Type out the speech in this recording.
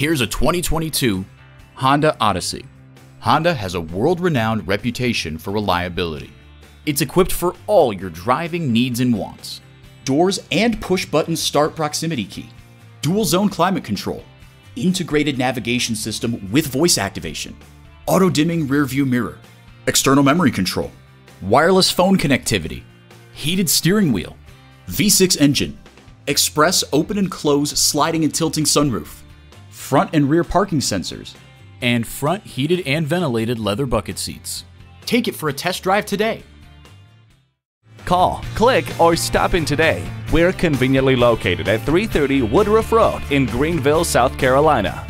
Here's a 2022 Honda Odyssey. Honda has a world-renowned reputation for reliability. It's equipped for all your driving needs and wants. Doors and push-button start proximity key, dual-zone climate control, integrated navigation system with voice activation, auto-dimming rear-view mirror, external memory control, wireless phone connectivity, heated steering wheel, V6 engine, express open and close sliding and tilting sunroof, front and rear parking sensors, and front heated and ventilated leather bucket seats. Take it for a test drive today. Call, click, or stop in today. We're conveniently located at 330 Woodruff Road in Greenville, South Carolina.